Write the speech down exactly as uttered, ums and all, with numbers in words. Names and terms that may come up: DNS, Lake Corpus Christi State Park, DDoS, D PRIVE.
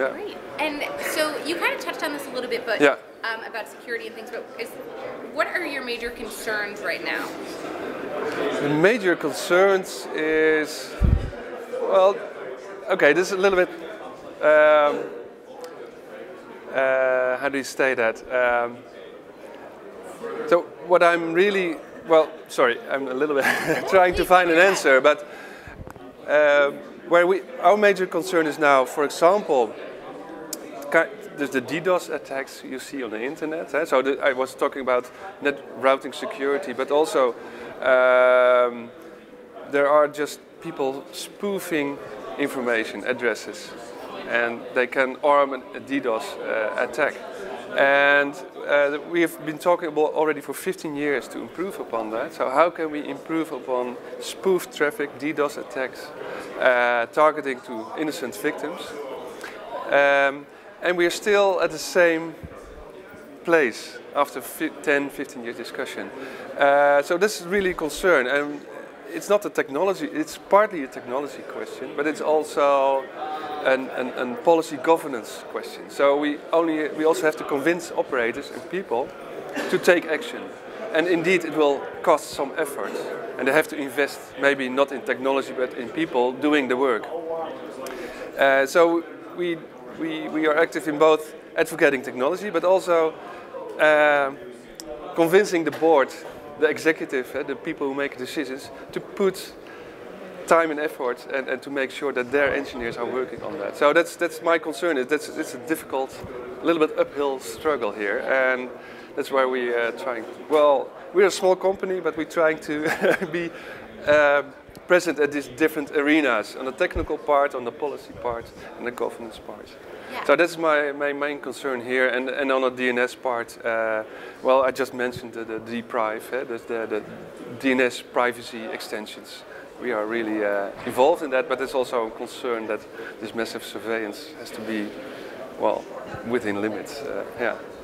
Yeah. Great. And so you kind of touched on this a little bit, but yeah. um, about security and things. But is, what are your major concerns right now? The major concerns is, well, okay, this is a little bit. Um, uh, how do you say that? Um, so what I'm really, well, sorry, I'm a little bit trying to find an answer, but uh, where we, our major concern is now, for example, there's the DDoS attacks you see on the internet. Eh? So the, I was talking about net routing security, but also um, there are just people spoofing information addresses, and they can arm an, a DDoS uh, attack. And uh, we have been talking about already for fifteen years to improve upon that. So how can we improve upon spoof traffic, DDoS attacks, uh, targeting to innocent victims? Um, and we are still at the same place after ten, fifteen years discussion. Uh, so this is really a concern. And it's not a technology, it's partly a technology question, but it's also an, an, an policy governance question. So we, only, we also have to convince operators and people to take action. And indeed, it will cost some effort. And they have to invest, maybe not in technology, but in people doing the work. Uh, so we, we, we are active in both advocating technology, but also uh, convincing the board, the executive, uh, the people who make decisions, to put time and effort and, and to make sure that their engineers are working on that. So that's that's my concern. Is that's it's a difficult, little bit uphill struggle here, and that's why we are trying. To, well, we're a small company, but we're trying to be uh, present at these different arenas, on the technical part, on the policy part, and the governance part. Yeah. So that's my, my main concern here, and, and on the D N S part, uh, well, I just mentioned the, the D PRIVE, eh, the, the, the D N S privacy extensions. We are really uh, involved in that, but it's also a concern that this massive surveillance has to be, well, within limits. Uh, yeah.